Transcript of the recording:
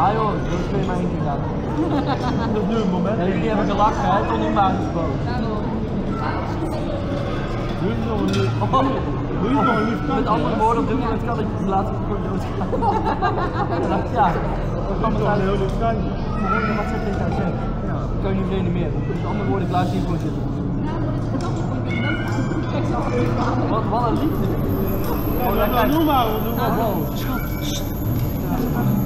Ah joh, dat is twee maar ingegaan. Dat is nu het moment. Jullie hebben gelachen, hè, tot in Maandensboot. Nu is nog een lief. Nu is nog een lief. Met andere woorden, op dit moment kan ik de laatste keer doodgaan. Ja, dat kan me wel heel leuk zijn. Maar hoor je wat ze tegen haar zeggen? Dat kan je niet meer. Met andere woorden, ik laat je gewoon zitten. Wat een liefde. Doe maar, doe maar.